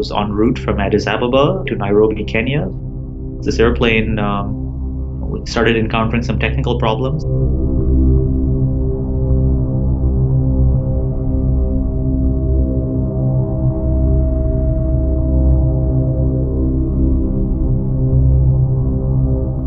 was en route from Addis Ababa to Nairobi, Kenya. This airplane started encountering some technical problems.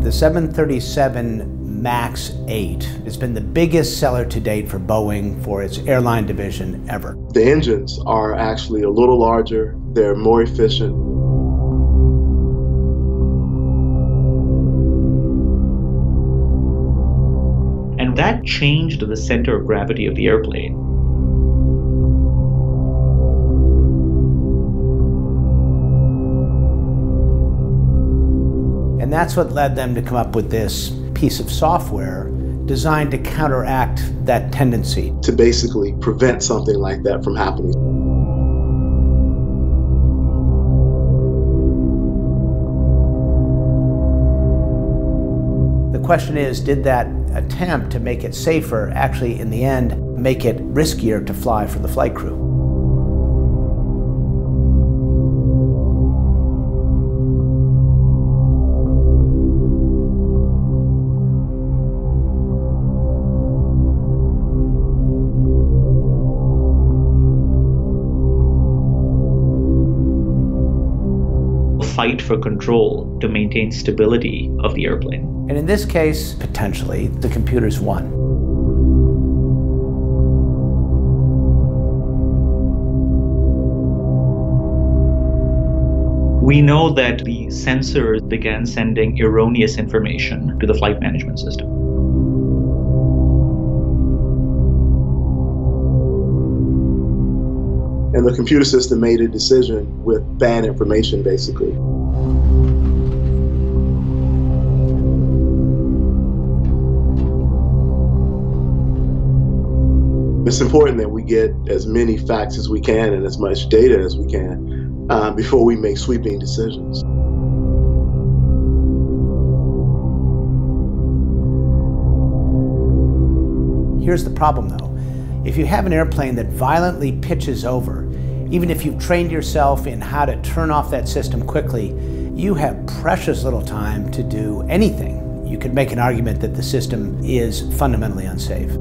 The 737 MAX 8 has been the biggest seller to date for Boeing for its airline division ever. The engines are actually a little larger, they're more efficient. And that changed the center of gravity of the airplane. And that's what led them to come up with this piece of software designed to counteract that tendency. To basically prevent something like that from happening. The question is, did that attempt to make it safer actually, in the end, make it riskier to fly for the flight crew? Fight for control to maintain stability of the airplane. And in this case, potentially, the computers won. We know that the sensors began sending erroneous information to the flight management system. And the computer system made a decision with bad information, basically. It's important that we get as many facts as we can and as much data as we can before we make sweeping decisions. Here's the problem, though. If you have an airplane that violently pitches over, even if you've trained yourself in how to turn off that system quickly, you have precious little time to do anything. You could make an argument that the system is fundamentally unsafe.